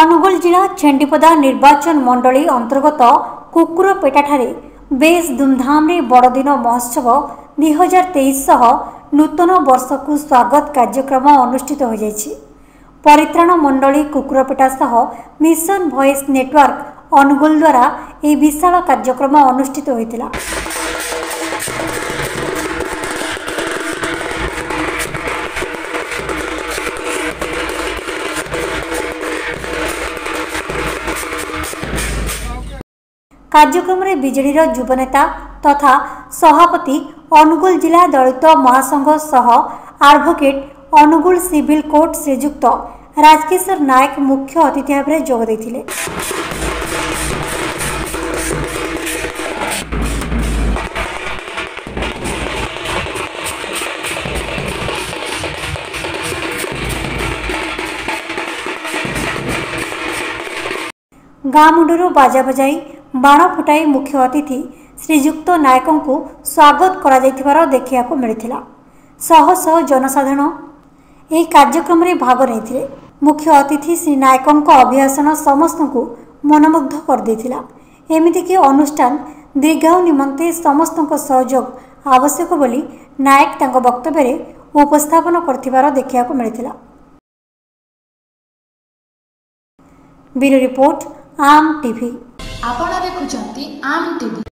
अनुगुल जिला छेंडीपदा निर्वाचन मंडली अंतर्गत कुकुरपेटा ठारे बेस धूमधामे बड़दिन महोत्सव 2023 सह नूतन वर्ष को स्वागत कार्यक्रम अनुष्ठित हो जायछि। परित्राण मंडली कुकुरपेटा सह मिशन वॉइस नेटवर्क अनुगुल द्वारा ए विशाल कार्यक्रम अनुष्ठित होइतिला। कार्यक्रम में बीजेडी युवनेता तथा सभापति अनुगुल जिला दलित महासंघ सह आडभोकेट अनुगुल सिविल कोर्ट श्रीजुक्त राजकिशोर नायक मुख्य अतिथि भाव में जोग देथिले। गाँ मुंडरू बाजा बजाई बाण फुटाई मुख्य अतिथि श्रीजुक्त नायक को स्वागत करा कर देखा मिलता। शह शह जनसाधारण यह कार्यक्रम में भाग नहीं। मुख्य अतिथि श्री नायक अभिभाषण समस्त को मनमुग्ध करदेला। एमतीक अनुष्ठान दीर्घायु निमंते समस्त सहयोग आवश्यक बोली नायक तक वक्तव्य उपस्थापन कर देखा मिलता। ब्यूरो रिपोर्ट आम टीवी। आपण देखुचंती आम टीवी।